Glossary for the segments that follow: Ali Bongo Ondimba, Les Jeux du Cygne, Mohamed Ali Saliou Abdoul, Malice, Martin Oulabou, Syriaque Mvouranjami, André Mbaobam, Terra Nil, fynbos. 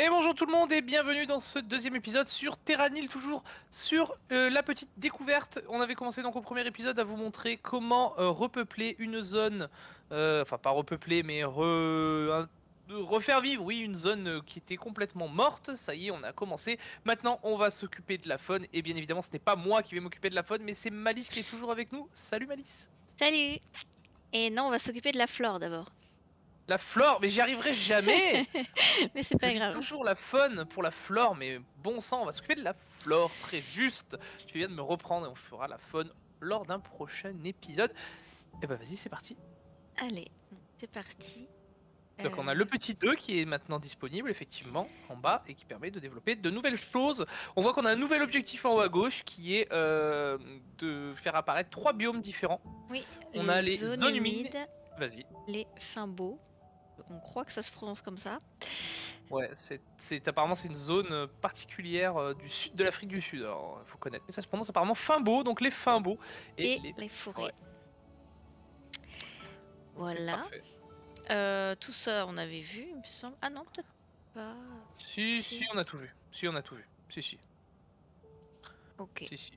Et bonjour tout le monde et bienvenue dans ce deuxième épisode sur Terra Nil, toujours sur la petite découverte. On avait commencé donc au premier épisode à vous montrer comment repeupler une zone, enfin pas repeupler mais refaire vivre, oui, une zone qui était complètement morte. Ça y est, on a commencé. Maintenant on va s'occuper de la faune et bien évidemment ce n'est pas moi qui vais m'occuper de la faune mais c'est Malice qui est toujours avec nous. Salut Malice. Salut. Et non, on va s'occuper de la flore d'abord. La flore, mais j'y arriverai jamais. Mais c'est pas grave. Toujours la faune pour la flore, mais bon sang, on va s'occuper de la flore, très juste. Tu viens de me reprendre et on fera la faune lors d'un prochain épisode. Et bah vas-y, c'est parti. Allez, c'est parti. Donc on a le petit 2 qui est maintenant disponible effectivement en bas et qui permet de développer de nouvelles choses. On voit qu'on a un nouvel objectif en haut à gauche qui est de faire apparaître 3 biomes différents. Oui, on a les zones humides. Vas-y. Les fins beaux. On croit que ça se prononce comme ça. Ouais, apparemment c'est une zone particulière du sud de l'Afrique du Sud, alors faut connaître. Mais ça se prononce apparemment Fimbo, donc les Fimbo. Et les forêts. Ouais. Voilà. Tout ça on avait vu, il me semble. Ah non, peut-être pas. Si, on a tout vu. Si. Ok. Si.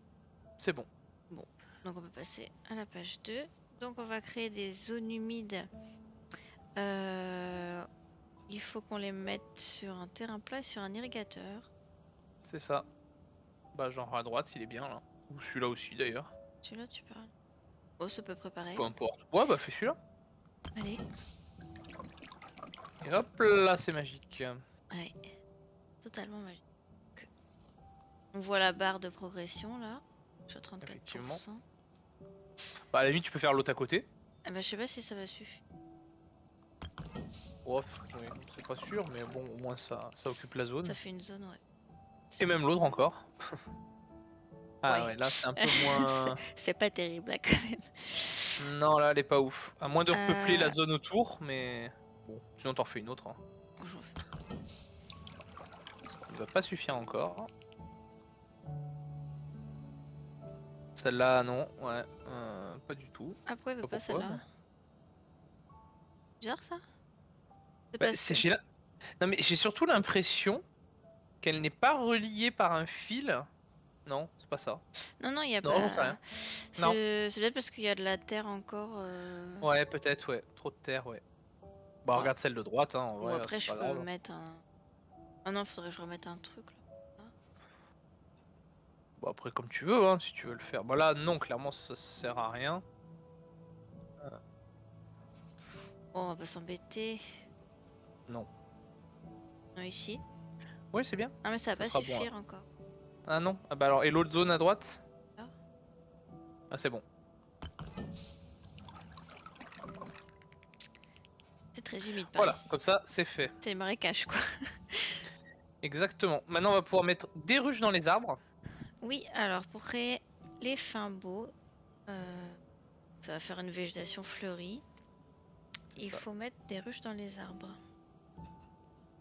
C'est bon. Bon, donc on peut passer à la page 2. Donc on va créer des zones humides. Il faut qu'on les mette sur un terrain plat et sur un irrigateur. C'est ça. Bah genre à droite, il est bien là. Ou celui-là aussi d'ailleurs. Celui-là tu parles. Oh, ça peut préparer. Peu importe. Ouais bah fais celui-là. Allez. Et hop là, c'est magique. Ouais. Totalement magique. On voit la barre de progression là. Je suis à 34%. Effectivement. Bah à la limite tu peux faire l'autre à côté. Ah bah je sais pas si ça va suffire. Oh, oui, c'est pas sûr, mais bon, au moins ça occupe la zone. Ça fait une zone, ouais. Et même l'autre encore. Ah ouais, ouais là c'est un peu moins... c'est pas terrible là quand même. Non, là elle est pas ouf. À moins de repeupler la zone autour, mais... Bon, sinon t'en refais une autre. Hein. Ça va pas suffire encore. Celle-là, non, ouais, pas du tout. Ah, pourquoi elle veut pas celle-là mais... Bizarre ça. Bah, non mais j'ai surtout l'impression qu'elle n'est pas reliée par un fil. Non, c'est pas ça. Non, il y a pas. Non, j'en sais rien. C'est peut-être parce qu'il y a de la terre encore. Ouais, peut-être, ouais. Trop de terre, ouais. Bah, ouais. Regarde celle de droite, hein. En vrai, après, je peux remettre un. Ah non, faudrait que je remette un truc là. Bah, après, comme tu veux, hein, si tu veux le faire. Bah, là, non, clairement, ça sert à rien. Bon, on va pas s'embêter. Non. Non, ici. Oui, c'est bien. Ah, mais ça va pas suffire encore. Ah non. Ah bah alors, et l'autre zone à droite? Ah, c'est bon. C'est très humide. Voilà, comme ça, c'est fait. C'est les marécages, quoi. Exactement. Maintenant, on va pouvoir mettre des ruches dans les arbres. Oui, alors pour créer les fimbo, ça va faire une végétation fleurie. Il faut mettre des ruches dans les arbres.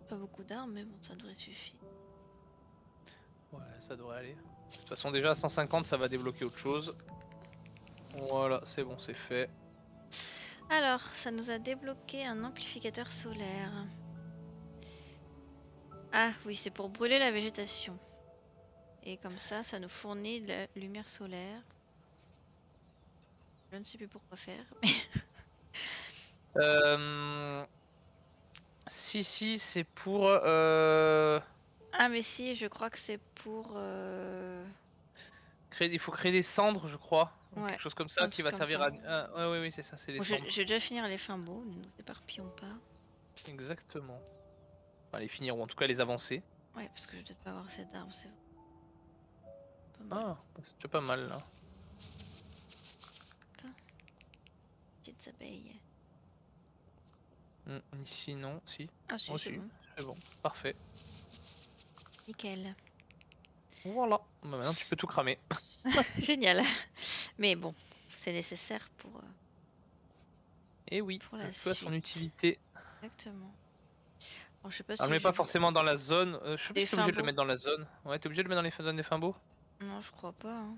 Pas beaucoup d'armes, mais bon, ça devrait suffire. Ouais, ça devrait aller. De toute façon, déjà à 150, ça va débloquer autre chose. Voilà, c'est bon, c'est fait. Alors, ça nous a débloqué un amplificateur solaire. Ah oui, c'est pour brûler la végétation. Et comme ça, ça nous fournit de la lumière solaire. Je ne sais plus pourquoi faire, mais... Si, c'est pour... Ah mais si, je crois que c'est pour... Il faut créer des cendres, je crois. Ouais, quelque chose comme ça qui va servir à... Ah, oui, c'est ça, c'est les cendres. J'ai déjà fini les fins beaux, ne nous éparpillons pas. Exactement. Enfin, les finir, ou en tout cas les avancer. Ouais, parce que je vais peut-être pas avoir cette arme, c'est... Ah, c'est déjà pas mal, là. Petites abeilles. Ici non, si. Ah si, c'est bon. C'est bon, parfait. Nickel. Voilà, bah, maintenant tu peux tout cramer. Génial. Mais bon, c'est nécessaire pour... Et oui, pour le feu a son utilité. Exactement. Bon, je sais pas si... Alors, mais pas forcément dans la zone, je sais pas si t'es obligé de le mettre dans la zone. Ouais, t'es obligé de le mettre dans les zones des fimbo? Non, je crois pas. Hein.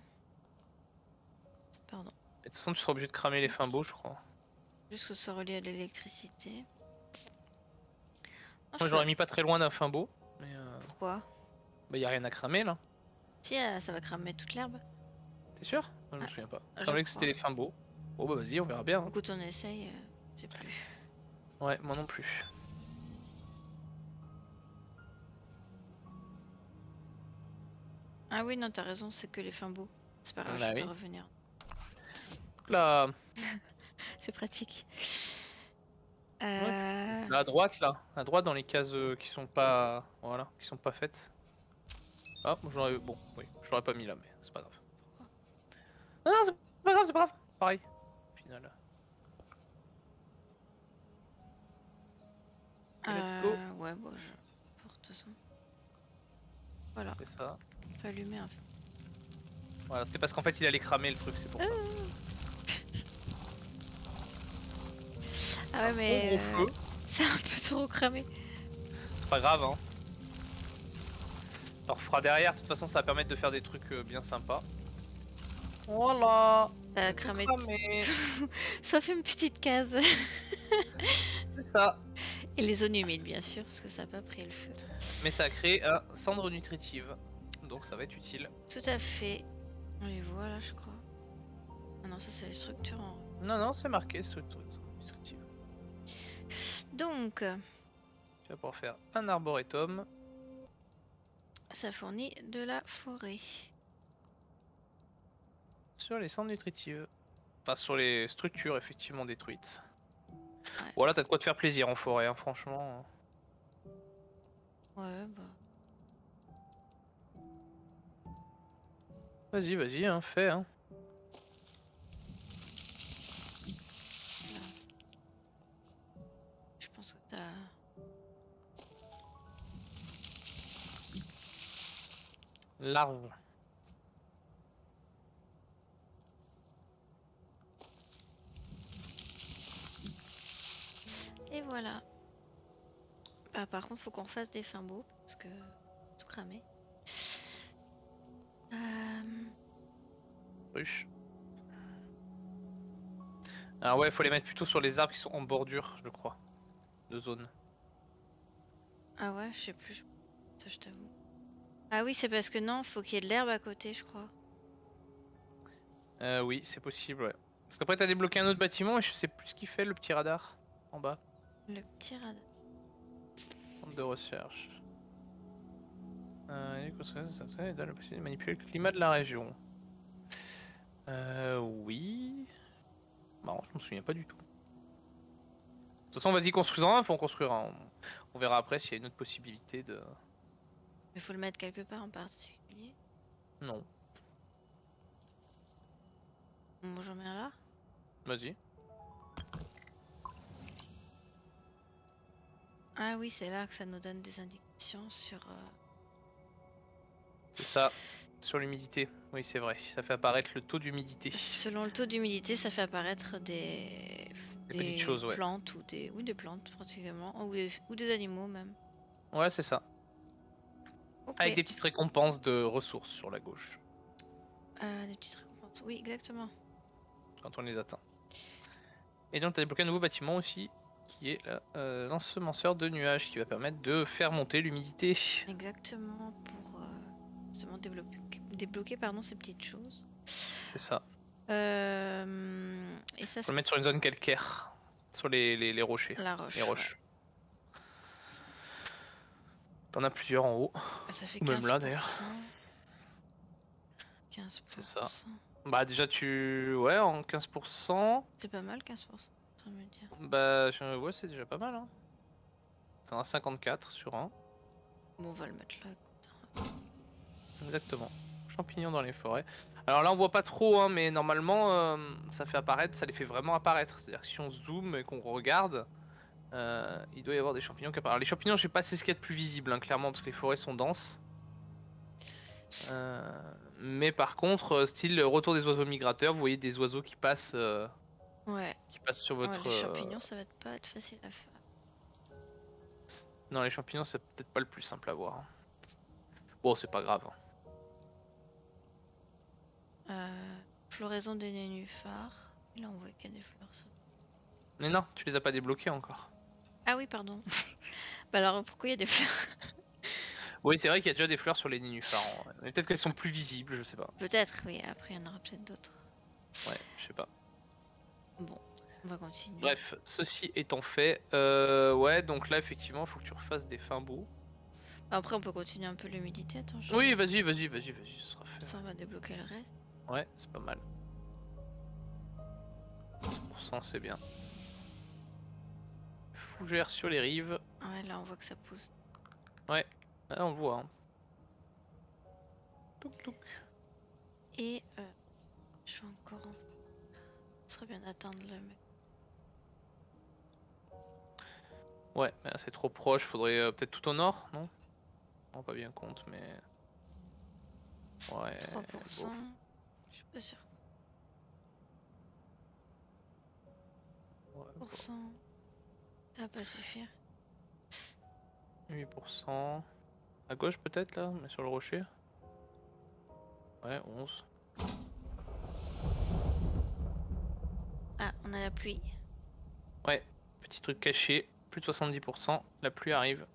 Pardon. Et de toute façon, tu seras obligé de cramer les fimbo, je crois. Juste que ce soit relié à l'électricité. Moi j'aurais mis pas très loin d'un fimbo, Mais pourquoi? Bah y'a rien à cramer là. Si, ça va cramer toute l'herbe. T'es sûr? Non, je me souviens pas. Je savais que c'était les fins beaux. Oh bah vas-y, on verra bien. Hein. Écoute, on essaye, c'est plus. Ouais, moi non plus. Ah oui, non, t'as raison, c'est que les fins beaux. C'est pas grave, je peux revenir. Là. C'est pratique. Là, à droite, là. À droite, dans les cases qui sont pas... Voilà, qui sont pas faites. Ah, bon, je l'aurais pas mis là, mais c'est pas grave. Pourquoi? Non, non, c'est pas grave, c'est pas grave. Pareil, au final. Let's go. Ouais, bon, je... Pour tout ça. Voilà. C'est ça. Faut allumer un feu. Voilà, c'était parce qu'en fait il allait cramer le truc, c'est pour ça. Ah ouais, mais c'est un peu trop cramé. C'est pas grave, hein. On refera derrière, de toute façon ça va permettre de faire des trucs bien sympas. Voilà. Cramé. Ça fait une petite case. C'est ça. Et les zones humides, bien sûr, parce que ça n'a pas pris le feu. Mais ça a créé un cendre nutritive. Donc ça va être utile. Tout à fait. On les voit là, je crois. Ah non, ça c'est les structures en... Non, non, c'est marqué structure destructive. Donc... Tu vas pouvoir faire un arboretum. Ça fournit de la forêt. Sur les cendres nutritives. Enfin, sur les structures effectivement détruites. Ouais. Voilà, t'as de quoi te faire plaisir en forêt, hein, franchement. Ouais, bah... Vas-y, vas-y, hein, fais, hein. Je pense que t'as... L'arbre. Et voilà. Bah, par contre, faut qu'on fasse des fins beaux, parce que... Tout cramé. Ruche. Ah ouais, faut les mettre plutôt sur les arbres qui sont en bordure, je crois, de zone. Ah ouais, je sais plus. Ça, je t'avoue. Ah oui, c'est parce que non, faut qu'il y ait de l'herbe à côté, je crois. Oui, c'est possible, ouais. Parce qu'après, t'as débloqué un autre bâtiment et je sais plus ce qu'il fait, le petit radar en bas. Le petit radar. Centre de recherche. Il donne la possibilité de manipuler le climat de la région. Oui... Marrant, je m'en souviens pas du tout. De toute façon, on va dire construisant un, faut en construire un. On verra après s'il y a une autre possibilité de... Mais faut le mettre quelque part en particulier? Non. Bon, j'en mets un là? Vas-y. Ah oui, c'est là que ça nous donne des indications sur... C'est ça, sur l'humidité. Oui, c'est vrai. Ça fait apparaître le taux d'humidité. Selon le taux d'humidité, ça fait apparaître des petites choses, ouais. Plantes ou des plantes pratiquement ou des animaux même. Ouais, c'est ça. Okay. Avec des petites récompenses de ressources sur la gauche. Des petites récompenses. Oui, exactement. Quand on les atteint. Et donc, tu as débloqué un nouveau bâtiment aussi, qui est l'ensemenceur de nuages, qui va permettre de faire monter l'humidité. Exactement. Pour justement débloquer ces petites choses. C'est ça. Et ça, on le met sur une zone calcaire, sur les rochers. La roche, les roches. Ouais. T'en as plusieurs en haut. Ça fait 15%. Même là d'ailleurs. 15%. C'est ça. Bah déjà tu... Ouais, en 15%. C'est pas mal 15%, tu veux me dire. Bah ouais, c'est déjà pas mal. Hein. T'en as 54 sur 1. Bon, on va le mettre là. Exactement, champignons dans les forêts. Alors là on voit pas trop hein, mais normalement ça fait apparaître, ça les fait vraiment apparaître. C'est à dire que si on zoome et qu'on regarde, il doit y avoir des champignons qui apparaissent. Alors les champignons, je sais pas, c'est ce qu'il y a de plus visible hein, clairement, parce que les forêts sont denses. Mais par contre, style retour des oiseaux migrateurs, vous voyez des oiseaux qui passent, qui passent sur votre... les champignons ça va pas être facile à faire. Non, les champignons c'est peut-être pas le plus simple à voir. Bon, c'est pas grave. Floraison des nénuphars. Là, on voit qu'il y a des fleurs. Ça. Mais non, tu les as pas débloquées encore. Ah oui, pardon. Bah alors, pourquoi il y a des fleurs? Oui, c'est vrai qu'il y a déjà des fleurs sur les nénuphars. Peut-être qu'elles sont plus visibles, je sais pas. Peut-être, oui. Après, il y en aura peut-être d'autres. Ouais, je sais pas. Bon, on va continuer. Bref, ceci étant fait, ouais, donc là, effectivement, faut que tu refasses des fins beaux. Après, on peut continuer un peu l'humidité, attends. Oui, vas-y, ce sera fait. Ça, on va débloquer le reste. Ouais, c'est pas mal. 100%, c'est bien. Fougère sur les rives. Ouais, là, on voit que ça pousse. Ouais, là, on le voit. Hein. Touc, touc. Et je vais encore. Ce serait bien d'attendre le mec. Ouais, mais c'est trop proche. Faudrait peut-être tout au nord, non? On rend pas bien compte, mais. Ouais. 3%. Je suis pas sûr. Ouais, 8%. Bon. Ça va pas suffire. 8%. À gauche, peut-être, là, mais sur le rocher. Ouais, 11. Ah, on a la pluie. Ouais, petit truc caché. Plus de 70%. La pluie arrive.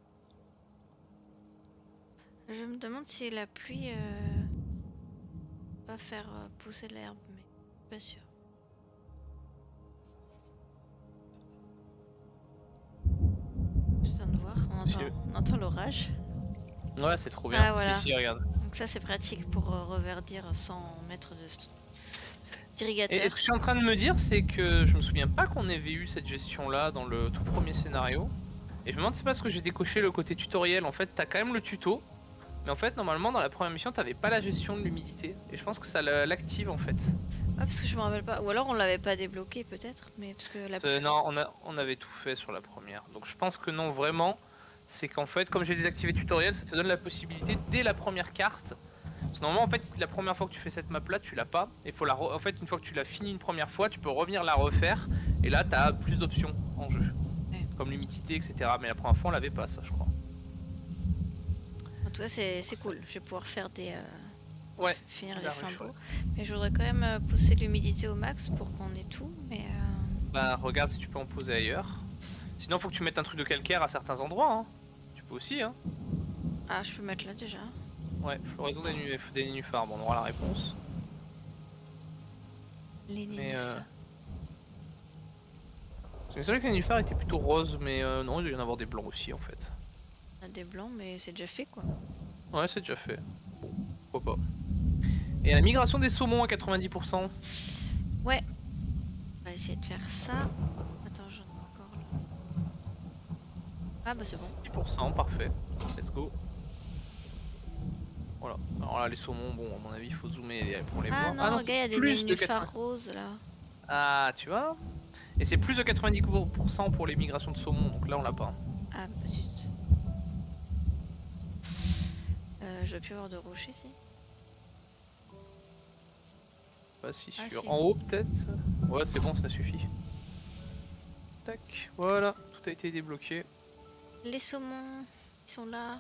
Je me demande si la pluie va faire pousser l'herbe, mais pas sûr. On entend l'orage. Ouais, c'est trop bien. Ah, voilà. Si, regarde. Donc ça c'est pratique pour reverdir sans mettre d'irrigateur. Et ce que je suis en train de me dire, c'est que je me souviens pas qu'on avait eu cette gestion là dans le tout premier scénario. Et je me demande c'est pas parce que j'ai décoché le côté tutoriel. En fait, t'as quand même le tuto, mais en fait normalement dans la première mission t'avais pas la gestion de l'humidité. Et je pense que ça l'active en fait. Ah, parce que je me rappelle pas, ou alors on l'avait pas débloqué peut-être, mais parce que la première... Non, on avait tout fait sur la première, donc je pense que non vraiment, c'est qu'en fait, comme j'ai désactivé le tutoriel, ça te donne la possibilité dès la première carte, parce que normalement en fait, la première fois que tu fais cette map là, tu l'as pas, et faut la en fait une fois que tu l'as fini une première fois, tu peux revenir la refaire, et là t'as plus d'options en jeu, ouais. Comme l'humidité etc, mais la première fois on l'avait pas ça je crois. En tout cas c'est cool, je vais pouvoir faire des... Ouais, finir les fins beaux. Mais je voudrais quand même pousser l'humidité au max pour qu'on ait tout. Mais bah regarde si tu peux en poser ailleurs. Sinon faut que tu mettes un truc de calcaire à certains endroits. Hein. Tu peux aussi. Hein. Ah je peux mettre là déjà. Ouais, floraison des nénuphars. Bon, on aura la réponse. Les nénuphars. C'est vrai que les nénuphars étaient plutôt roses, mais non il doit y en avoir des blancs aussi en fait. Des blancs mais c'est déjà fait quoi. Ouais c'est déjà fait. Bon, pourquoi pas. Et la migration des saumons à 90%. Ouais. On va essayer de faire ça. Attends, j'en ai encore là. Ah bah c'est bon. 10%, parfait. Let's go. Voilà. Alors là les saumons, bon à mon avis il faut zoomer pour les voir. Non, ah non, il y a des nénuphars roses là. Ah tu vois. Et c'est plus de 90% pour les migrations de saumons, donc là on l'a pas. Ah bah zut. Je dois plus avoir de rochers si. Pas si sûr. En haut peut-être. Ouais c'est bon ça suffit. Tac, voilà, tout a été débloqué. Les saumons, ils sont là.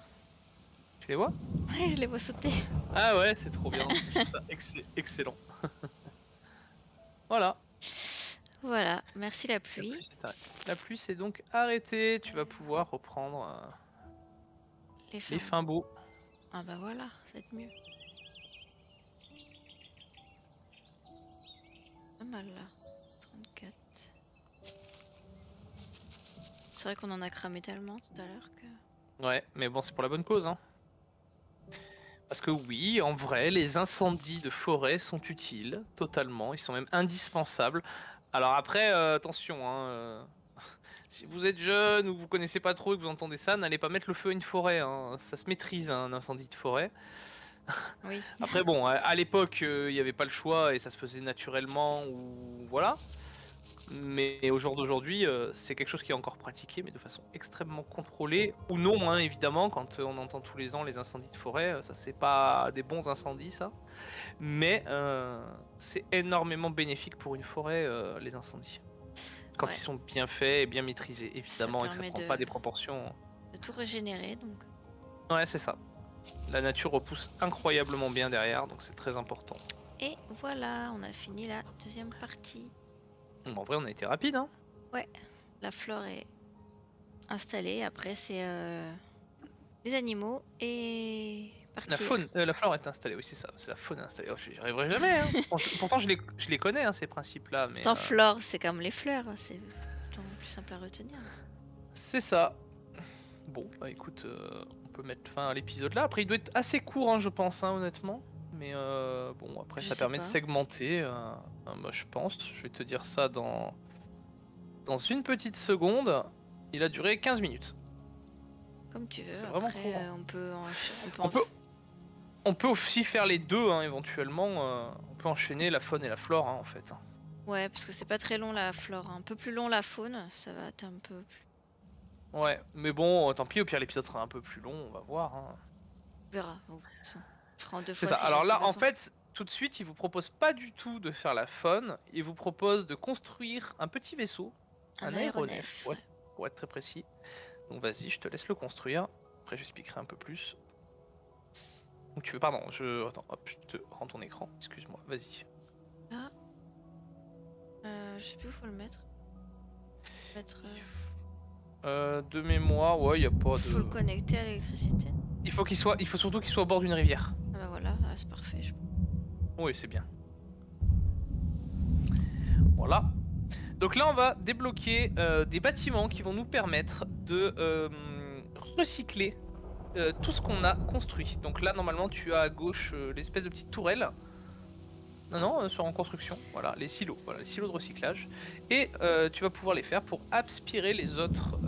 Tu les vois? Ouais je les vois sauter. Ah ouais c'est trop bien, je trouve ça excellent. Voilà. Voilà, merci la pluie. La pluie s'est donc arrêtée, tu vas pouvoir reprendre les fins beaux. Ah bah voilà, ça va être mieux. Pas mal là, 34. C'est vrai qu'on en a cramé tellement tout à l'heure que... Ouais, mais bon c'est pour la bonne cause hein. Parce que oui, en vrai, les incendies de forêt sont utiles, totalement, ils sont même indispensables. Alors après, attention hein, si vous êtes jeune ou que vous connaissez pas trop et que vous entendez ça, n'allez pas mettre le feu à une forêt, hein. Ça se maîtrise hein, un incendie de forêt. Oui. Après bon, à l'époque il n'y avait pas le choix et ça se faisait naturellement ou voilà. Mais au jour d'aujourd'hui c'est quelque chose qui est encore pratiqué mais de façon extrêmement contrôlée ou non hein, évidemment quand on entend tous les ans les incendies de forêt, ça c'est pas des bons incendies ça. Mais c'est énormément bénéfique pour une forêt les incendies. Quand ouais. Ils sont bien faits et bien maîtrisés évidemment et que ça prend pas des proportions. De tout régénérer donc. Ouais c'est ça. La nature repousse incroyablement bien derrière, donc c'est très important. Et voilà, on a fini la deuxième partie. Bon, en vrai, on a été rapide, hein? Ouais, la flore est installée. Après, c'est les animaux et... partir. La faune, la flore est installée, oui c'est ça, c'est la faune installée. Oh, j'y arriverai jamais, hein. Pourtant je les connais hein, ces principes-là. Pourtant flore c'est comme les fleurs, c'est plus simple à retenir. C'est ça. Bon, bah écoute, on peut mettre fin à l'épisode là. Après il doit être assez court hein, je pense, hein, honnêtement. Mais bon, après ça permet de segmenter, moi je pense. Je vais te dire ça dans une petite seconde. Il a duré 15 minutes. Comme tu veux, c'est vraiment après, court, hein. On peut aussi faire les deux, hein, éventuellement. On peut enchaîner la faune et la flore, hein, en fait. Ouais, parce que c'est pas très long la flore. Hein. Un peu plus long la faune, ça va être un peu plus... Ouais, mais bon, tant pis, au pire l'épisode sera un peu plus long, on va voir. Hein. On verra, on fera en deux fois. C'est ça, alors là, en fait, tout de suite, il vous propose pas du tout de faire la faune, il vous propose de construire un petit vaisseau, un aéronef, ouais, pour être très précis. Donc vas-y, je te laisse le construire, après j'expliquerai un peu plus. Donc tu veux, pardon, attends, hop, je te rends ton écran, excuse-moi, vas-y. Ah. Je sais plus où faut le mettre. De mémoire, ouais, il n'y a pas de... Il faut le connecter à l'électricité. Il faut surtout qu'il soit au bord d'une rivière. Ah bah voilà, c'est parfait. Oui, c'est bien. Voilà. Donc là, on va débloquer des bâtiments qui vont nous permettre de recycler tout ce qu'on a construit. Donc là, normalement, tu as à gauche l'espèce de petite tourelle. Non, en construction, voilà, les silos de recyclage. Et tu vas pouvoir les faire pour aspirer les autres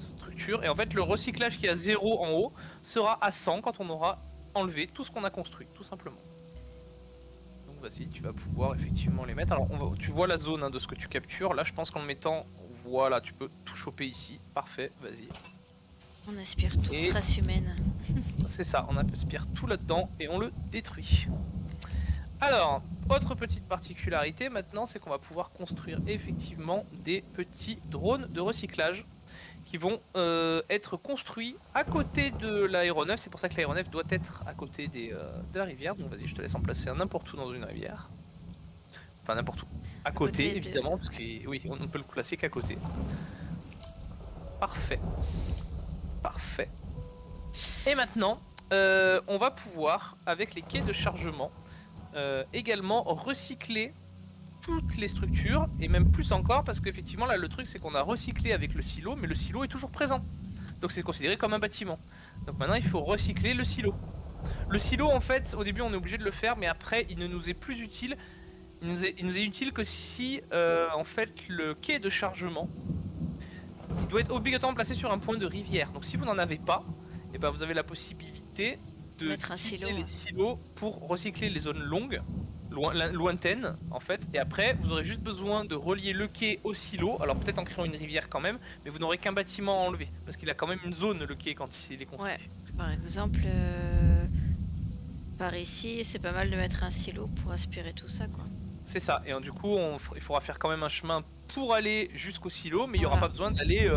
structures. Et en fait, le recyclage qui est à 0 en haut sera à 100 quand on aura enlevé tout ce qu'on a construit, tout simplement. Donc vas-y, tu vas pouvoir effectivement les mettre. Alors, tu vois la zone hein, de ce que tu captures. Là, je pense qu'en le mettant, voilà, tu peux tout choper ici. Parfait, vas-y. On aspire toute trace humaine. C'est ça, on aspire tout là-dedans et on le détruit. Alors, autre petite particularité maintenant, c'est qu'on va pouvoir construire effectivement des petits drones de recyclage qui vont être construits à côté de l'aéronef. C'est pour ça que l'aéronef doit être à côté de la rivière. Donc vas-y, je te laisse en placer un n'importe où dans une rivière. Enfin n'importe où. À côté évidemment, parce que oui, on ne peut le placer qu'à côté. Parfait. Parfait. Et maintenant, on va pouvoir, avec les quais de chargement, également recycler toutes les structures et même plus encore parce qu'effectivement là le truc c'est qu'on a recyclé avec le silo mais le silo est toujours présent donc c'est considéré comme un bâtiment donc maintenant il faut recycler le silo. Le silo en fait au début on est obligé de le faire mais après il ne nous est plus utile, il nous est utile que si en fait le quai de chargement il doit être obligatoirement placé sur un point de rivière donc si vous n'en avez pas et ben vous avez la possibilité de mettre un silo, les silos pour recycler les zones longues, lointaines en fait, et après vous aurez juste besoin de relier le quai au silo, alors peut-être en créant une rivière quand même, mais vous n'aurez qu'un bâtiment à enlever, parce qu'il a quand même une zone le quai quand il est construit. Ouais, par exemple, par ici, c'est pas mal de mettre un silo pour aspirer tout ça quoi. C'est ça, et du coup il faudra faire quand même un chemin pour aller jusqu'au silo, mais il n'y aura pas besoin d'aller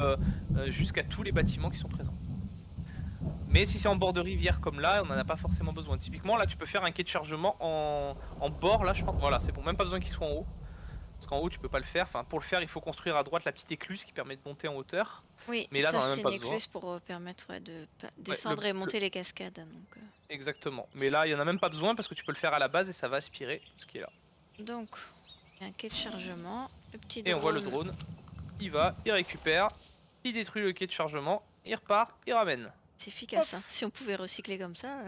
jusqu'à tous les bâtiments qui sont présents. Mais si c'est en bord de rivière comme là, on n'en a pas forcément besoin. Typiquement, là, tu peux faire un quai de chargement en bord, là, je pense. Voilà, c'est bon, même pas besoin qu'il soit en haut. Parce qu'en haut, tu peux pas le faire. Enfin, pour le faire, il faut construire à droite la petite écluse qui permet de monter en hauteur. Oui, mais là, c'est une écluse pour permettre de descendre et monter les cascades. Donc, exactement. Mais là, il y en a même pas besoin parce que tu peux le faire à la base et ça va aspirer ce qui est là. Donc, un quai de chargement, le petit drone. Et on voit le drone. Il va, il récupère, il détruit le quai de chargement, il repart, il ramène. C'est efficace, hein. Si on pouvait recycler comme ça...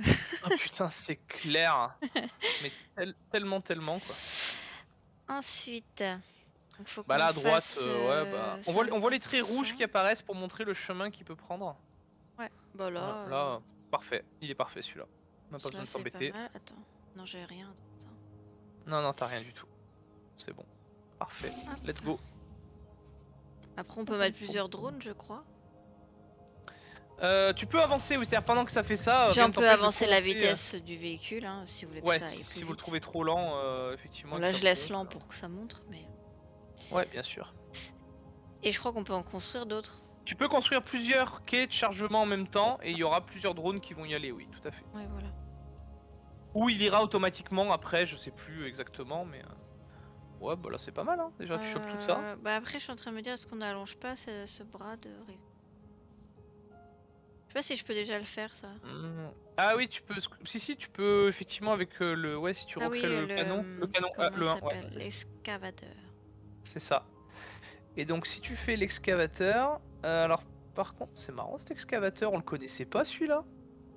Oh putain, c'est clair. Mais tellement quoi. Ensuite... Donc faut là à droite, ouais, bah... on voit les traits rouges qui apparaissent pour montrer le chemin qu'il peut prendre. Ouais, bah là... Là, parfait, il est parfait celui-là. On n'a pas besoin de s'embêter. Attends, non j'ai rien. Attends. Non, t'as rien du tout. C'est bon. Parfait, let's go. Après on peut mettre plusieurs drones je crois. Tu peux avancer, oui, c'est-à-dire pendant que ça fait ça... Genre on peut avancer la vitesse du véhicule, hein, si vous voulez que ça aille plus vite. Si vous le trouvez trop lent, effectivement... Bon, là, je laisse lent pour que ça montre, mais... Ouais, bien sûr. Et je crois qu'on peut en construire d'autres. Tu peux construire plusieurs quais de chargement en même temps, et il y aura plusieurs drones qui vont y aller, oui, tout à fait. Ouais, voilà. Ou il ira automatiquement après, je sais plus exactement, mais... Ouais, bah là, c'est pas mal, hein, déjà, tu chopes tout ça. Bah après, je suis en train de me dire, est-ce qu'on n'allonge pas ce bras de... sais pas si je peux déjà le faire ça. Ah oui, tu peux. Si, si, tu peux effectivement avec le. Ouais, si tu recrées le canon. Le canon le 1. Ouais, l'excavateur. C'est ça. Et donc, si tu fais l'excavateur. Alors, par contre, c'est marrant cet excavateur, on le connaissait pas celui-là.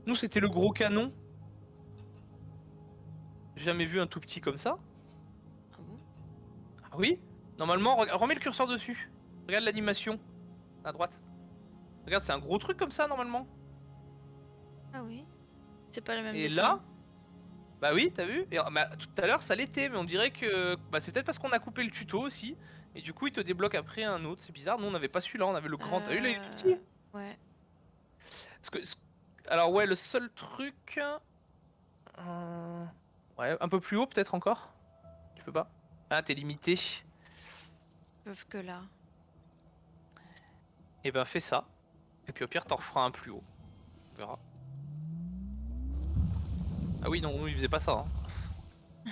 Nous, c'était le gros canon. Jamais vu un tout petit comme ça. Ah bon? Ah oui? Normalement, remets le curseur dessus. Regarde l'animation. À droite. Regarde, c'est un gros truc comme ça, normalement. Ah oui? C'est pas la même chose. Et là? Bah oui, t'as vu? Et, bah, tout à l'heure, ça l'était, mais on dirait que... Bah, c'est peut-être parce qu'on a coupé le tuto aussi. Et du coup, il te débloque après un autre. C'est bizarre. Nous, on n'avait pas celui-là. On avait le grand. T'as vu, là, il est tout petit? Ouais. Parce que... Alors, ouais, le seul truc... Ouais, un peu plus haut, peut-être encore? Tu peux pas? Ah, t'es limité. Sauf que là... Et eh ben fais ça, et puis au pire t'en referas un plus haut. On verra. Ah oui, non, il faisait pas ça. Hein.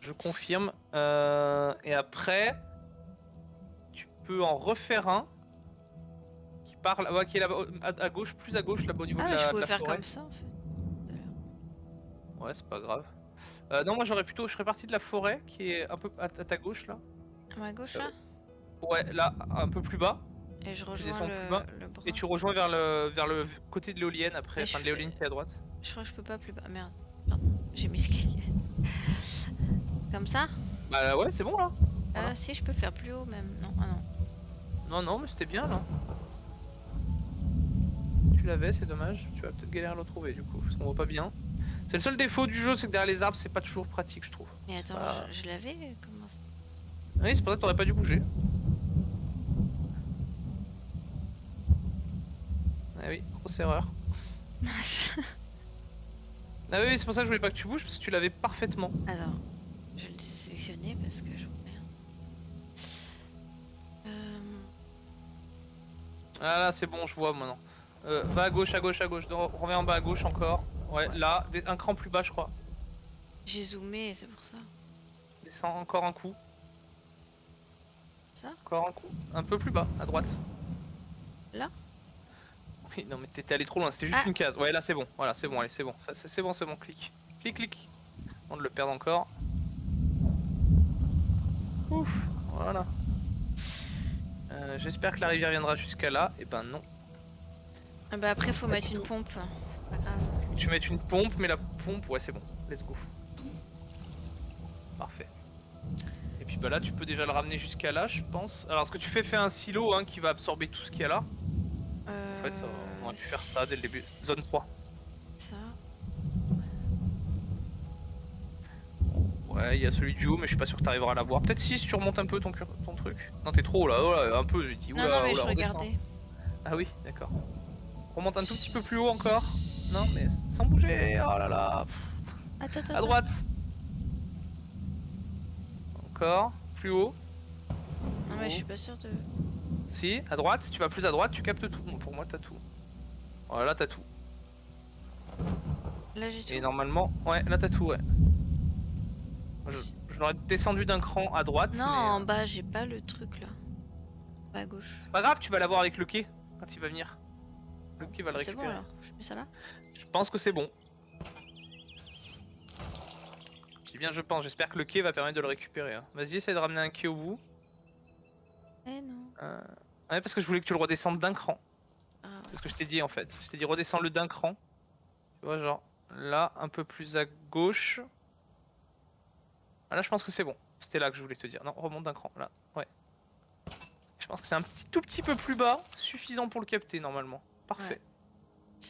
Je confirme. Et après, tu peux en refaire un qui part là, ouais, qui est là à gauche, plus à gauche là-bas au niveau de la forêt. Ah, je peux faire comme ça en fait. Ouais, c'est pas grave. Non, moi j'aurais plutôt, je serais parti de la forêt qui est un peu à ta gauche là. À ma gauche là. Ouais, là, un peu plus bas. Et je rejoins le bras. Et tu rejoins vers le côté de l'éolienne après, enfin de l'éolienne qui est à droite. Je crois que je peux pas plus bas. Merde, j'ai mis ce qui... Comme ça? Bah ouais, c'est bon là. Voilà. Si, je peux faire plus haut même. Non, ah non. Non, non, mais c'était bien là. Tu l'avais, c'est dommage. Tu vas peut-être galérer à le retrouver du coup, parce qu'on voit pas bien. C'est le seul défaut du jeu, c'est que derrière les arbres, c'est pas toujours pratique, je trouve. Mais attends, pas... je l'avais comment ça? Oui, c'est pour ça que t'aurais pas dû bouger. Ah oui, grosse erreur. Ah oui, c'est pour ça que je voulais pas que tu bouges, parce que tu l'avais parfaitement. Alors, je vais le sélectionner parce que je... Ah là, c'est bon, je vois maintenant. Va à gauche, reviens en bas à gauche encore. Ouais, là, un cran plus bas, je crois. J'ai zoomé, c'est pour ça. Descends encore un coup. Ça ? Encore un coup. Un peu plus bas, à droite. Là ? Oui, non mais t'étais allé trop loin, c'était juste une case. Ouais, là c'est bon, voilà, c'est bon, allez, c'est bon. C'est bon, clic. Clic. On ne le perd encore. Ouf, voilà. J'espère que la rivière viendra jusqu'à là. Et ben non. Ah bah après faut mettre une pompe. C'est pas grave. Tu mets une pompe, mais la pompe, ouais c'est bon. Let's go. Parfait. Et puis bah là tu peux déjà le ramener jusqu'à là je pense. Alors ce que tu fais un silo hein, qui va absorber tout ce qu'il y a là. En fait, ça, on aurait pu faire ça dès le début. Zone 3. Ça. Ouais, il y a celui du haut, mais je suis pas sûr que t'arriveras à l'avoir. Peut-être si tu remontes un peu ton truc. Non, t'es trop haut là, un peu. J'ai dit, non, oula, non, mais je regardais. Ah oui, d'accord. Remonte un tout petit peu plus haut encore. Non, mais sans bouger. Oh là là. Attends. À droite. Encore. Plus haut. Non, mais je suis pas sûr de. Si, à droite, si tu vas plus à droite, tu captes tout. Bon, pour moi, t'as tout. Voilà, là, t'as tout. Là, j'ai tout. Et normalement, ouais, là, t'as tout, ouais. Je l'aurais descendu d'un cran à droite. Non, mais... en bas, j'ai pas le truc là. Pas à gauche. C'est pas grave, tu vas l'avoir avec le quai quand il va venir. Le quai va le récupérer. C'est bon alors, je mets ça là. Je pense que c'est bon. C'est bien, je pense. J'espère que le quai va permettre de le récupérer. Hein. Vas-y, essaye de ramener un quai au bout. Eh non. Ouais, parce que je voulais que tu le redescendes d'un cran. Ah, ouais. C'est ce que je t'ai dit en fait. Je t'ai dit redescends-le d'un cran. Tu vois, genre là, un peu plus à gauche. Ah, là, je pense que c'est bon. C'était là que je voulais te dire. Non, remonte d'un cran. Là, ouais. Je pense que c'est un tout petit peu plus bas, suffisant pour le capter normalement. Parfait.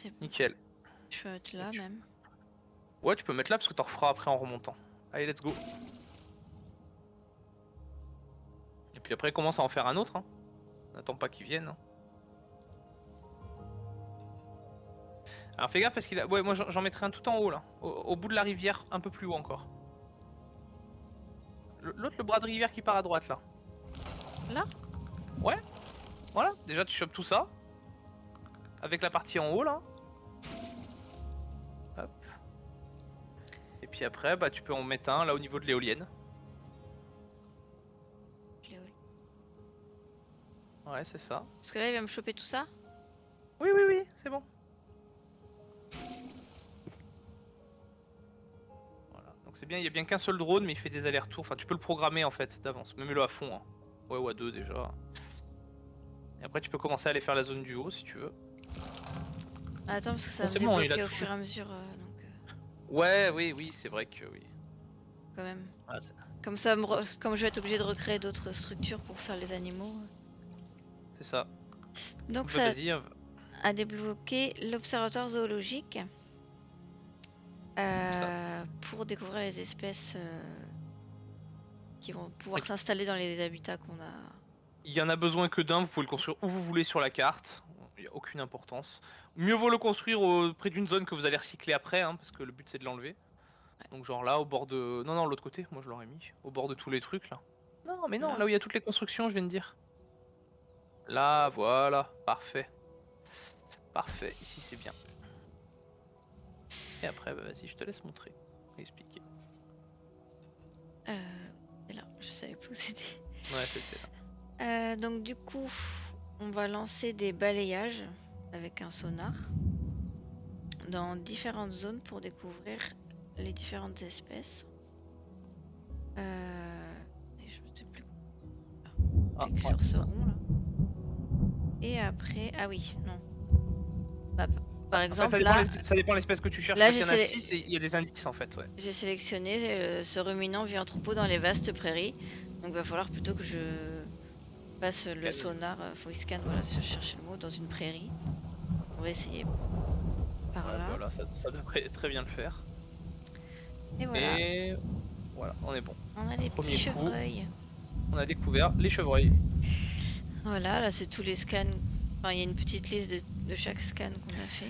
Ouais. Nickel. Je peux mettre là même. Ouais, tu peux mettre là parce que t'en referas après en remontant. Allez, let's go. Puis après, commence à en faire un autre. N'attends pas qu'il vienne. Hein. Alors fais gaffe parce qu'il a. Ouais, moi j'en mettrai un tout en haut là. Au bout de la rivière, un peu plus haut encore. L'autre, le bras de rivière qui part à droite là. Là ? Ouais. Voilà. Déjà, tu chopes tout ça. Avec la partie en haut là. Hop. Et puis après, bah tu peux en mettre un là au niveau de l'éolienne. Ouais, c'est ça. Parce que là, il va me choper tout ça? Oui, c'est bon. Voilà, donc c'est bien, il n'y a bien qu'un seul drone, mais il fait des allers-retours. Enfin, tu peux le programmer en fait d'avance, même le à fond. Hein. Ouais, ou à deux déjà. Et après, tu peux commencer à aller faire la zone du haut si tu veux. Attends, parce que ça va me débloquer au fur et à mesure. Ouais, oui, c'est vrai que oui. Quand même. Ah, comme ça, comme je vais être obligé de recréer d'autres structures pour faire les animaux. C'est ça. Donc ça a débloqué l'observatoire zoologique pour découvrir les espèces qui vont pouvoir s'installer dans les habitats qu'on a. Il y en a besoin que d'un, vous pouvez le construire où vous voulez sur la carte. Il n'y a aucune importance. Mieux vaut le construire près d'une zone que vous allez recycler après, hein, parce que le but c'est de l'enlever. Ouais. Donc genre là, au bord de... Non, l'autre côté, moi je l'aurais mis. Au bord de tous les trucs là. Non, mais non, là où il y a toutes les constructions, je viens de dire. Là, voilà, parfait. Parfait, ici c'est bien. Et après, bah, vas-y, je te laisse montrer, expliquer. Là, je savais plus où c'était. Ouais, c'était là. Donc du coup... On va lancer des balayages avec un sonar dans différentes zones pour découvrir les différentes espèces. Je ne sais plus. Clique sur ce rond là. Et après, par exemple, en fait, ça dépend l'espèce que tu cherches. Là, il y a des indices en fait. Ouais. J'ai sélectionné ce ruminant vit en troupeau dans les vastes prairies. Donc, il va falloir plutôt que je passe le sonar, faut qu'il scanne, voilà, si je cherche le mot, dans une prairie. On va essayer par là. Voilà, ça devrait très bien le faire. Et voilà. On est bon. On a les petits chevreuils. On a découvert les chevreuils. Voilà, là c'est tous les scans. Enfin, il y a une petite liste de chaque scan qu'on a fait.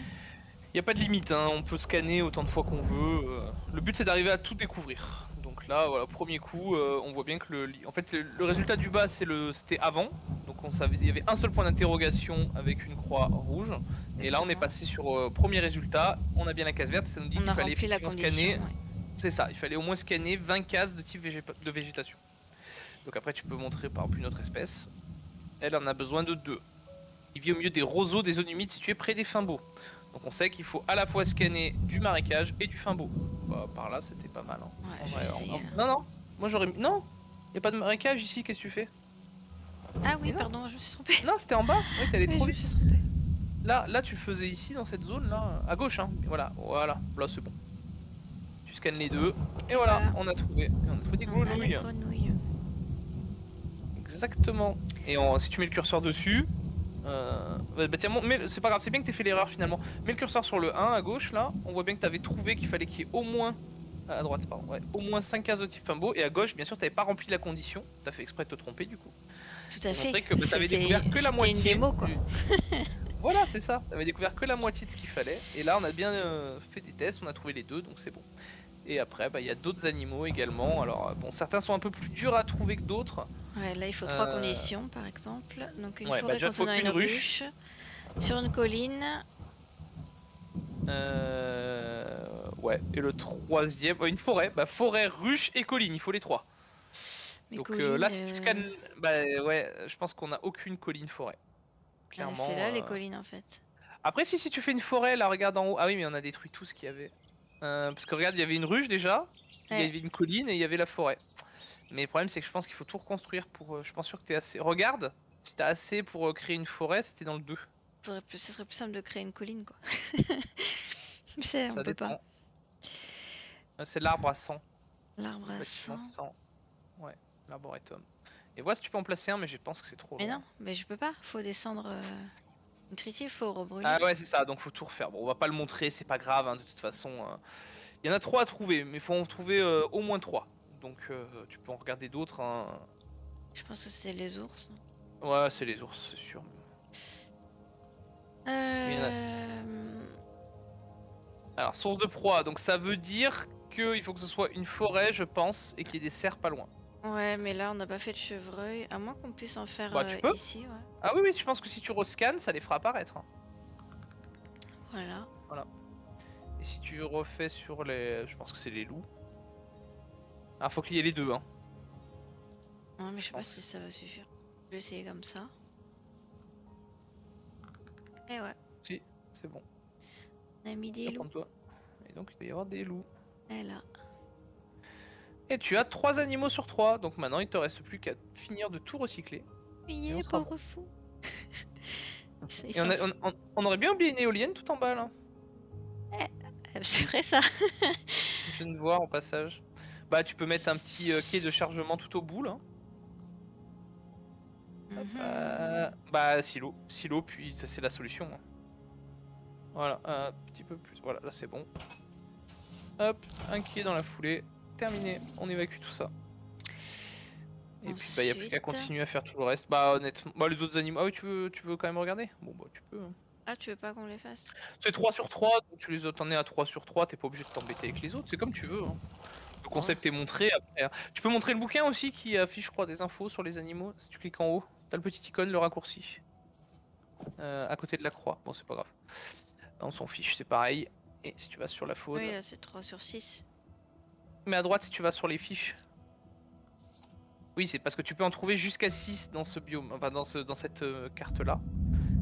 Il n'y a pas de limite, hein. On peut scanner autant de fois qu'on veut. Le but c'est d'arriver à tout découvrir. Là, voilà, premier coup, on voit bien que le résultat du bas, c'était avant. Donc on savait, il y avait un seul point d'interrogation avec une croix rouge. Exactement. Et là, on est passé sur premier résultat. On a bien la case verte. Ça nous dit qu'il fallait effectivement scanner. Ouais. C'est ça. Il fallait au moins scanner 20 cases de type végétation. Donc après, tu peux montrer par exemple une autre espèce. Elle en a besoin de 2. Il vit au milieu des roseaux des zones humides situées près des fynbos. Donc on sait qu'il faut à la fois scanner du marécage et du fynbo. Bah, par là c'était pas mal. Hein. Ouais, non, moi j'aurais mis... Non, y a pas de marécage ici, qu'est-ce que tu fais? Ah oui, pardon, je me suis trompée. Non, c'était en bas, oui, t'allais trop vite. Là, tu faisais ici, dans cette zone, là, à gauche, hein. Voilà, là c'est bon. Tu scannes les deux, et voilà, on a trouvé. Et on a trouvé des grenouilles. Exactement. Et si tu mets le curseur dessus... Bah tiens, c'est pas grave, c'est bien que t'aies fait l'erreur finalement. Mets le curseur sur le 1 à gauche là, on voit bien que t'avais trouvé qu'il fallait qu'il y ait au moins, à droite, pardon, au moins 5 cases de type fynbo, et à gauche, bien sûr, t'avais pas rempli la condition, t'as fait exprès de te tromper du coup. Tout à fait. Que t'avais découvert que la moitié. Une démo, quoi. Voilà, c'est ça, t'avais découvert que la moitié de ce qu'il fallait, et là on a bien fait des tests, on a trouvé les deux, donc c'est bon. Et après, bah, y a d'autres animaux également. Alors, bon, certains sont un peu plus durs à trouver que d'autres. Ouais, là, il faut 3 conditions, par exemple. Donc, une forêt contenant une ruche. Sur une colline. Ouais, et le troisième... Une forêt. Bah, forêt, ruche et colline, il faut les 3. Mais donc, colline, là, si tu scannes... Bah, ouais, je pense qu'on n'a aucune colline-forêt. Clairement. C'est là, les collines, en fait. Après, si tu fais une forêt, là, regarde en haut. Ah oui, mais on a détruit tout ce qu'il y avait. Parce que regarde, il y avait une ruche déjà, il y avait une colline et il y avait la forêt. Mais le problème c'est que je pense qu'il faut tout reconstruire pour... je pense sûr que t'es assez... Regarde, si t'as assez pour créer une forêt, c'était dans le 2. Ce serait plus simple de créer une colline quoi. Mais on peut pas. C'est l'arbre à 100. L'arbre à 100. Ouais, l'arboretum. Et vois si tu peux en placer un, mais je pense que c'est trop long. Mais non, mais je peux pas, faut descendre... Il faut rebrûler. Ah ouais, c'est ça, donc faut tout refaire. Bon, on va pas le montrer, c'est pas grave, hein, de toute façon. Il y en a 3 à trouver, mais faut en trouver au moins 3. Donc tu peux en regarder d'autres. Hein. Je pense que c'est les ours. Ouais, c'est les ours, c'est sûr. Alors, source de proie, donc ça veut dire qu'il faut que ce soit une forêt, je pense, et qu'il y ait des cerfs pas loin. Ouais, mais là on n'a pas fait de chevreuil, à moins qu'on puisse en faire ici. Ouais. Ah oui, je pense que si tu rescannes, ça les fera apparaître. Hein. Voilà. Et si tu refais sur les... Je pense que c'est les loups. Ah, faut qu'il y ait les deux. Hein. Ouais, mais je sais pas si ça va suffire. Je vais essayer comme ça. Et ouais. Si, c'est bon. On a mis des loups. Et donc il va y avoir des loups. Et là. Et tu as 3 animaux sur 3, donc maintenant il te reste plus qu'à finir de tout recycler. Oui, pauvre bon. Fou. Et on aurait bien oublié une éolienne tout en bas là. Je ferais ça. Je viens de voir au passage. Bah tu peux mettre un petit quai de chargement tout au bout là. Bah silo, puis ça c'est la solution. Hein. Voilà, un petit peu plus. Voilà, là c'est bon. Hop, un quai dans la foulée. Terminé, on évacue tout ça. Et ensuite... puis bah y a plus qu'à continuer à faire tout le reste. Bah honnêtement, bah les autres animaux. Ah oui, tu veux quand même regarder? Bon bah tu peux. Ah tu veux pas qu'on les fasse? C'est 3 sur 3, donc tu les attendais à 3 sur 3, t'es pas obligé de t'embêter avec les autres, c'est comme tu veux. Hein. Le concept est montré après. Tu peux montrer le bouquin aussi qui affiche je crois des infos sur les animaux. Si tu cliques en haut, t'as le petit icône, le raccourci. À côté de la croix, bon c'est pas grave. On s'en fiche, c'est pareil. Et si tu vas sur la faune... Oui c'est 3 sur 6. Mais à droite si tu vas sur les fiches. Oui c'est parce que tu peux en trouver jusqu'à 6 dans ce biome, enfin dans cette carte là.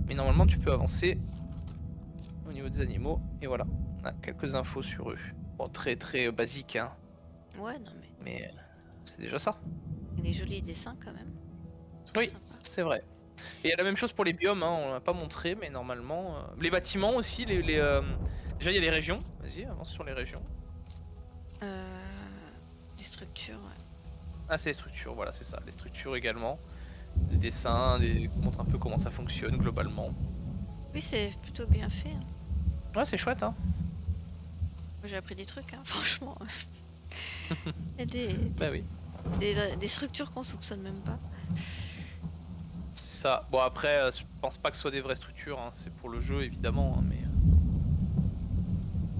Mais normalement tu peux avancer au niveau des animaux et voilà, on a quelques infos sur eux. Bon très basique hein. Ouais non mais... Mais c'est déjà ça. Il y a des jolis dessins quand même. Oui c'est vrai. Et il y a la même chose pour les biomes, hein, on l'a pas montré mais normalement... Les bâtiments aussi, déjà il y a les régions, vas-y avance sur les régions. Les structures ouais. Ah c'est les structures, voilà c'est ça, les structures également. Des dessins, montre un peu comment ça fonctionne globalement. Oui c'est plutôt bien fait. Hein. Ouais c'est chouette hein. J'ai appris des trucs hein, franchement. des structures qu'on soupçonne même pas. C'est ça, bon après je pense pas que ce soit des vraies structures, hein. C'est pour le jeu évidemment hein, mais...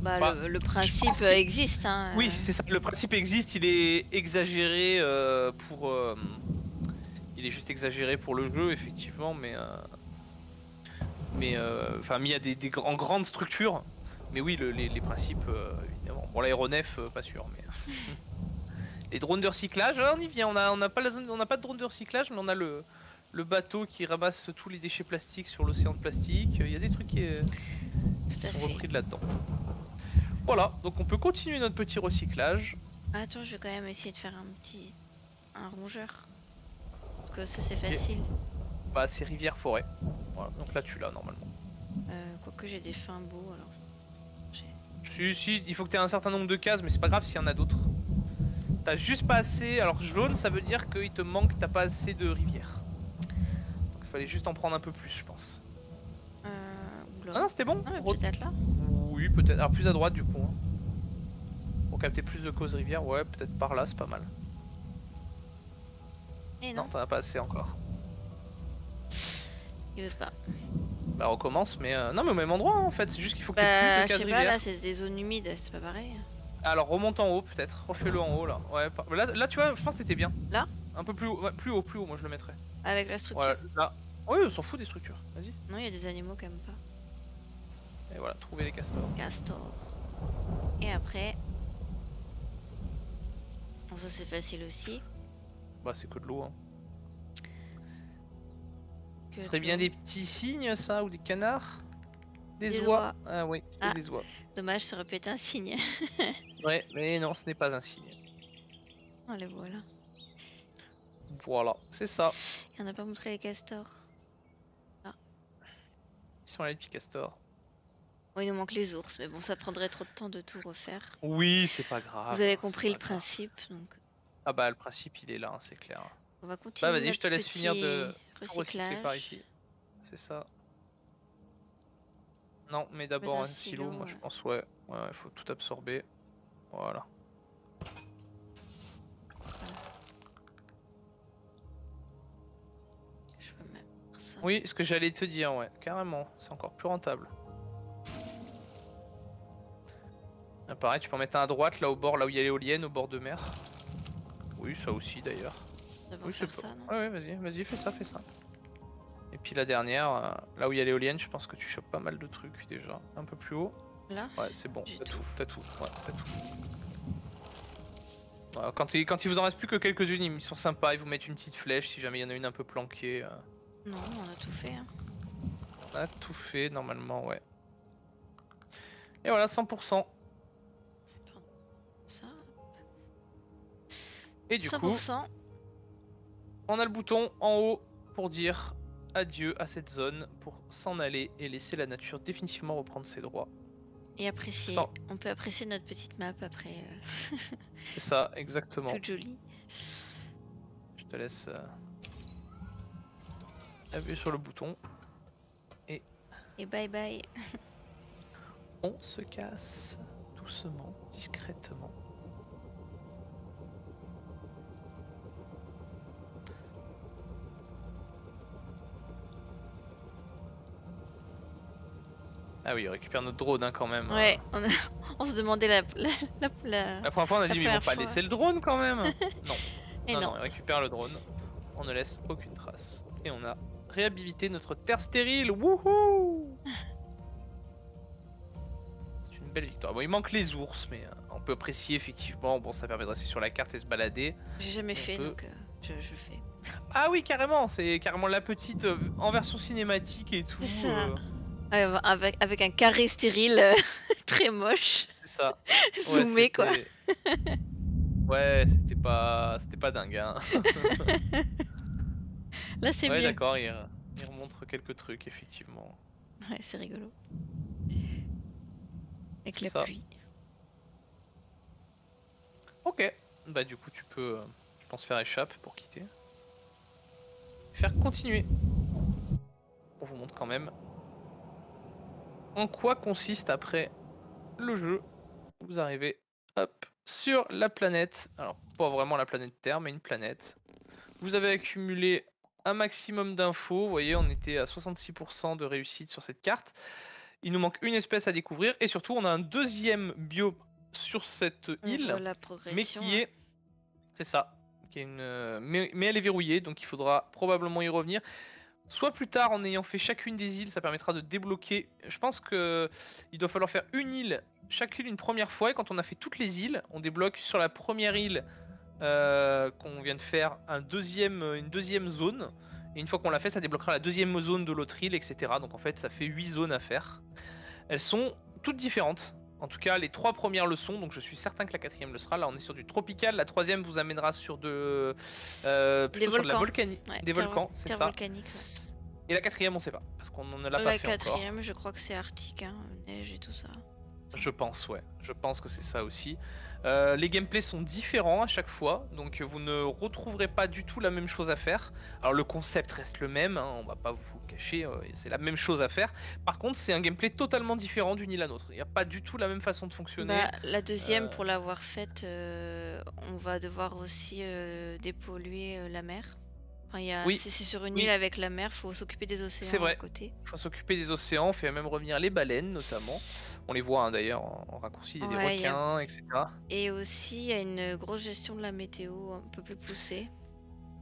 Bah, le principe existe hein. Oui c'est ça, le principe existe, il est exagéré il est juste exagéré pour le jeu effectivement mais enfin mis à en grande structure mais oui les principes évidemment. Bon l'aéronef pas sûr mais les drones de recyclage on y vient, on n'a pas de drone de recyclage mais on a le bateau qui ramasse tous les déchets plastiques sur l'océan de plastique, il y a des trucs qui sont repris de là-dedans. Voilà, donc on peut continuer notre petit recyclage. Attends, je vais quand même essayer de faire un rongeur. Parce que ça c'est facile. Bah c'est rivière-forêt. Voilà, donc là tu l'as normalement. Quoique j'ai des fins beaux alors. Si, il faut que tu aies un certain nombre de cases, mais c'est pas grave s'il y en a d'autres. T'as juste pas assez, alors jaune ça veut dire qu'il te manque, t'as pas assez de rivières. Donc il fallait juste en prendre un peu plus je pense. Ah non c'était bon peut-être là. Oui, peut-être. Alors plus à droite du coup. Hein. Pour capter plus de causes rivière, ouais, peut-être par là, c'est pas mal. Et non, t'en as pas assez encore. Il veut pas. Bah on recommence, mais non mais au même endroit hein, en fait, c'est juste qu'il faut que tu plus de cases rivière. Pas, là c'est des zones humides, c'est pas pareil. Alors remonte en haut peut-être, refais-le en haut là. Ouais, là tu vois, je pense que c'était bien. Là? Un peu plus haut, ouais, plus haut, moi je le mettrais. Avec la structure. Ouais, là. Oh, oui, on s'en fout des structures, vas-y. Non, il y a des animaux quand même pas. Et voilà, trouver les castors. Et après... Bon ça c'est facile aussi. Bah c'est que de l'eau hein. Ce serait bien des petits cygnes ça, ou des canards? Des oies. Ah oui, c'est des oies. Dommage, ça aurait pu être un cygne. Ouais, mais non, ce n'est pas un cygne. Oh les voilà. Voilà, c'est ça. Et on n'a pas montré les castors. Ah. Ils sont là les petits castors. Bon, il nous manque les ours, mais bon, ça prendrait trop de temps de tout refaire. Oui, c'est pas grave. Vous avez compris le principe, donc. Ah bah le principe, il est là, hein, c'est clair. On va continuer. Bah vas-y, je te laisse finir de recycler par ici. C'est ça. Non, mais d'abord un silo, moi je pense, ouais. Ouais, il faut tout absorber. Voilà. Je peux même faire ça. Oui, ce que j'allais te dire, ouais, carrément. C'est encore plus rentable. Ah, pareil, tu peux en mettre un à droite, là au bord, là où il y a l'éolienne, au bord de mer. Oui, ça aussi d'ailleurs. Oui, c'est pas... ça, non? Ouais, vas-y, fais ça. Et puis la dernière, là où il y a l'éolienne, je pense que tu chopes pas mal de trucs déjà. Un peu plus haut. Là? Ouais, c'est bon, t'as tout. Alors, quand il vous en reste plus que quelques-unes, ils sont sympas, ils vous mettent une petite flèche si jamais il y en a une un peu planquée. Non, on a tout fait. Hein. On a tout fait normalement, ouais. Et voilà, 100%. Et du coup, on a le bouton en haut pour dire adieu à cette zone, pour s'en aller et laisser la nature définitivement reprendre ses droits. Et apprécier. Non. On peut apprécier notre petite map après. C'est ça, exactement. Tout joli. Je te laisse appuyer sur le bouton. Et bye bye. On se casse doucement, discrètement. Ah oui, on récupère notre drone hein, quand même. Ouais, on se demandait la première fois on a dit mais ils vont pas laisser le drone quand même. Non. Et non, on récupère le drone, on ne laisse aucune trace. Et on a réhabilité notre terre stérile, wouhou. C'est une belle victoire. Bon, il manque les ours, mais on peut apprécier effectivement, bon ça permet de rester sur la carte et se balader. J'ai jamais fait, donc je fais. Ah oui, carrément, c'est carrément la petite en version cinématique et tout. Avec un carré stérile très moche. C'est ça. Ouais, zoomé quoi. Ouais, c'était pas dingue. Hein. Là c'est mieux. Ouais d'accord, il remontre quelques trucs effectivement. Ouais, c'est rigolo. Avec la pluie. Ok. Bah du coup tu peux, je pense faire échappe pour quitter. Faire continuer. On vous montre quand même. En quoi consiste après le jeu. Vous arrivez hop, sur la planète, alors pas vraiment la planète Terre mais une planète. Vous avez accumulé un maximum d'infos, vous voyez on était à 66% de réussite sur cette carte. Il nous manque une espèce à découvrir et surtout on a un deuxième bio sur cette île mais qui est, c'est ça, qui est une... mais elle est verrouillée donc il faudra probablement y revenir. Soit plus tard, en ayant fait chacune des îles, ça permettra de débloquer... Je pense qu'il doit falloir faire une île, chacune une première fois. Et quand on a fait toutes les îles, on débloque sur la première île qu'on vient de faire une deuxième zone. Et une fois qu'on l'a fait, ça débloquera la deuxième zone de l'autre île, etc. Donc en fait, ça fait 8 zones à faire. Elles sont toutes différentes. En tout cas, les 3 premières le sont, donc je suis certain que la 4e le sera. Là, on est sur du tropical. La 3e vous amènera sur plutôt sur de la volcanique. Ouais, des volcans, c'est ça. Volcanique, ouais. Et la 4e, on sait pas, parce qu'on ne l'a pas fait encore. La 4e, je crois que c'est arctique, hein, neige et tout ça. Je pense, ouais. Je pense que c'est ça aussi. Les gameplays sont différents à chaque fois, donc vous ne retrouverez pas du tout la même chose à faire. Alors le concept reste le même, hein, on va pas vous cacher, c'est la même chose à faire. Par contre, c'est un gameplay totalement différent d'une île à l'autre. Il n'y a pas du tout la même façon de fonctionner. Bah, la deuxième, pour l'avoir faite, on va devoir aussi dépolluer la mer. Enfin, oui. C'est sur une île avec la mer, faut s'occuper des océans. C'est vrai. Faut s'occuper des océans, on fait même revenir les baleines notamment. On les voit hein, d'ailleurs en raccourci, il y a des requins, etc. Et aussi il y a une grosse gestion de la météo un peu plus poussée.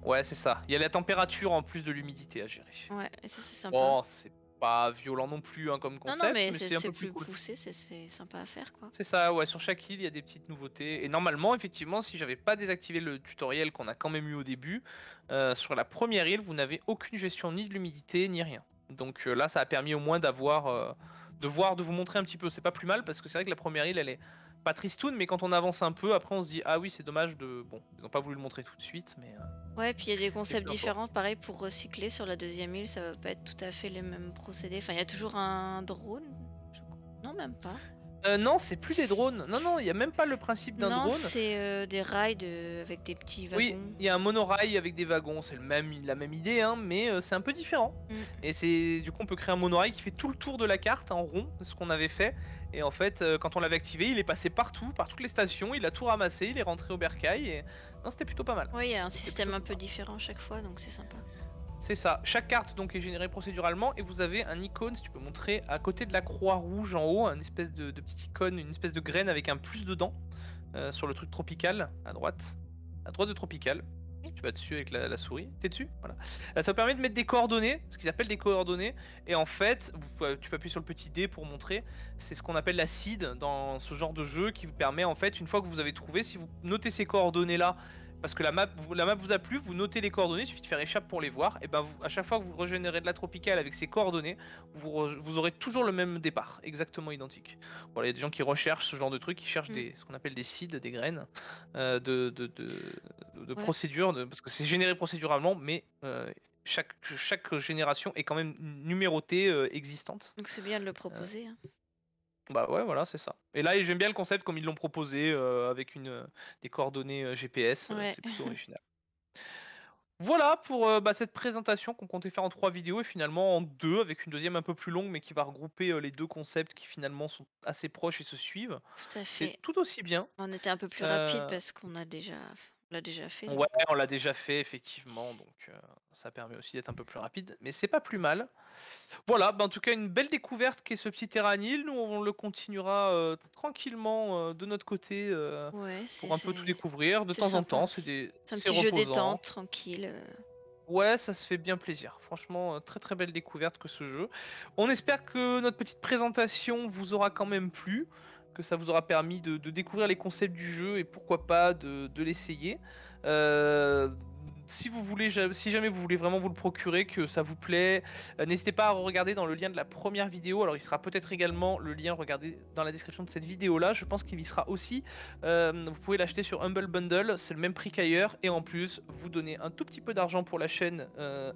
Ouais c'est ça, il y a la température en plus de l'humidité à gérer. Ouais, ça c'est sympa. Bon, c'est pas violent non plus hein, comme concept, non, mais c'est un peu plus poussé, c'est sympa à faire quoi. C'est ça, ouais, sur chaque île il y a des petites nouveautés. Et normalement effectivement si j'avais pas désactivé le tutoriel qu'on a quand même eu au début, sur la première île vous n'avez aucune gestion ni de l'humidité ni rien. Donc là ça a permis au moins d'avoir, de vous montrer un petit peu, c'est pas plus mal parce que c'est vrai que la première île elle est pas tristoune mais quand on avance un peu après on se dit ah oui c'est dommage de... Bon ils ont pas voulu le montrer tout de suite mais... Ouais puis il y a des concepts différents pareil pour recycler sur la deuxième île ça va pas être tout à fait les mêmes procédés, enfin il y a toujours un drone non même pas non c'est plus des drones, non il y a même pas le principe d'un drone. Non c'est des rails avec des petits wagons. Oui il y a un monorail avec des wagons, c'est la même idée hein, mais c'est un peu différent. Et c'est du coup on peut créer un monorail qui fait tout le tour de la carte hein, en rond, ce qu'on avait fait. Et en fait, quand on l'avait activé, il est passé partout, par toutes les stations, il a tout ramassé, il est rentré au bercail et... Non, c'était plutôt pas mal. Oui, il y a un système un peu différent chaque fois, donc c'est sympa. C'est ça. Chaque carte donc est générée procéduralement et vous avez un icône, si tu peux montrer, à côté de la croix rouge en haut, une espèce de petite icône, une espèce de graine avec un plus dedans, sur le truc tropical, à droite de tropical. Tu vas dessus avec la souris, t'es dessus, voilà. Ça permet de mettre des coordonnées, ce qu'ils appellent des coordonnées. Et en fait, tu peux appuyer sur le petit dé pour montrer. C'est ce qu'on appelle la seed dans ce genre de jeu qui vous permet en fait, une fois que vous avez trouvé, si vous notez ces coordonnées là parce que la map vous a plu, vous notez les coordonnées, il suffit de faire échappe pour les voir, et ben vous, à chaque fois que vous régénérez de la tropicale avec ces coordonnées, vous aurez toujours le même départ, exactement identique. Voilà, il y a des gens qui recherchent ce genre de truc, qui cherchent ce qu'on appelle des seeds, des graines, de procédures, parce que c'est généré procéduralement, mais chaque génération est quand même numérotée, existante. Donc c'est bien de le proposer. Bah ouais, voilà, c'est ça. Et là, j'aime bien le concept comme ils l'ont proposé, avec des coordonnées GPS, c'est plutôt original. Voilà pour cette présentation qu'on comptait faire en 3 vidéos et finalement en 2, avec une deuxième un peu plus longue, mais qui va regrouper les deux concepts qui finalement sont assez proches et se suivent. Tout à fait. C'est tout aussi bien. On était un peu plus rapide parce qu'on a déjà... On l'a déjà fait. Ouais, on l'a déjà fait, effectivement. Donc, ça permet aussi d'être un peu plus rapide. Mais c'est pas plus mal. Voilà, en tout cas, une belle découverte qu'est ce petit Terra Nil. Nous, on le continuera tranquillement de notre côté pour un peu tout découvrir. De temps en temps, c'est un petit jeu détente, tranquille. Ouais, ça se fait bien plaisir. Franchement, très très belle découverte que ce jeu. On espère que notre petite présentation vous aura quand même plu, que ça vous aura permis de découvrir les concepts du jeu et pourquoi pas de l'essayer. Si jamais vous voulez vraiment vous le procurer, que ça vous plaît, n'hésitez pas à regarder dans le lien de la première vidéo. Alors il sera peut-être également le lien, regardez dans la description de cette vidéo là, je pense qu'il y sera aussi. Vous pouvez l'acheter sur Humble Bundle, c'est le même prix qu'ailleurs, et en plus vous donnez un tout petit peu d'argent pour la chaîne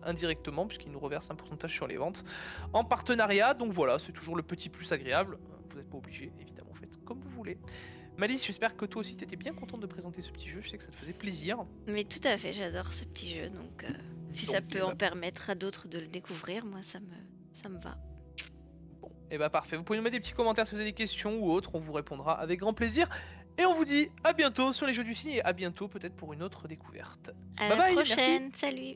indirectement, puisqu'il nous reverse un pourcentage sur les ventes en partenariat. Donc voilà, c'est toujours le petit plus agréable, vous n'êtes pas obligé évidemment, faites comme vous voulez. Malice, j'espère que toi aussi t'étais bien contente de présenter ce petit jeu, je sais que ça te faisait plaisir. Mais tout à fait, j'adore ce petit jeu, donc si ça peut en permettre à d'autres de le découvrir, moi ça me va. Bon, et bah parfait, vous pouvez nous mettre des petits commentaires si vous avez des questions ou autres, on vous répondra avec grand plaisir. Et on vous dit à bientôt sur les Jeux du Cygne et à bientôt peut-être pour une autre découverte. À la prochaine, salut.